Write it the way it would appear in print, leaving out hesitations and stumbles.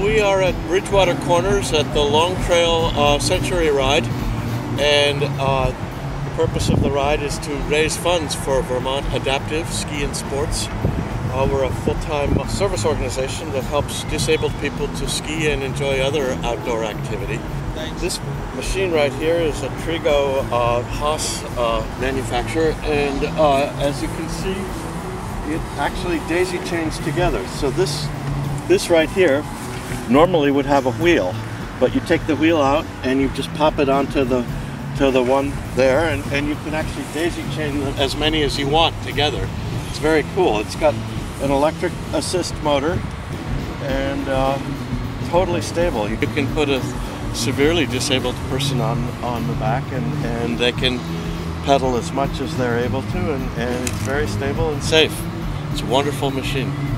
We are at Bridgewater Corners at the Long Trail Century Ride, and the purpose of the ride is to raise funds for Vermont Adaptive Ski and Sports. We're a full-time service organization that helps disabled people to ski and enjoy other outdoor activity. Thanks. This machine right here is a Trigo Hase manufacturer, and as you can see, it actually daisy chains together. So this right here normally would have a wheel, but you take the wheel out and you just pop it onto the one there, and you can actually daisy chain them as many as you want together. It's very cool. It's got an electric assist motor and totally stable. You can put a severely disabled person on the back, and they can pedal as much as they're able to, and it's very stable and safe. It's a wonderful machine.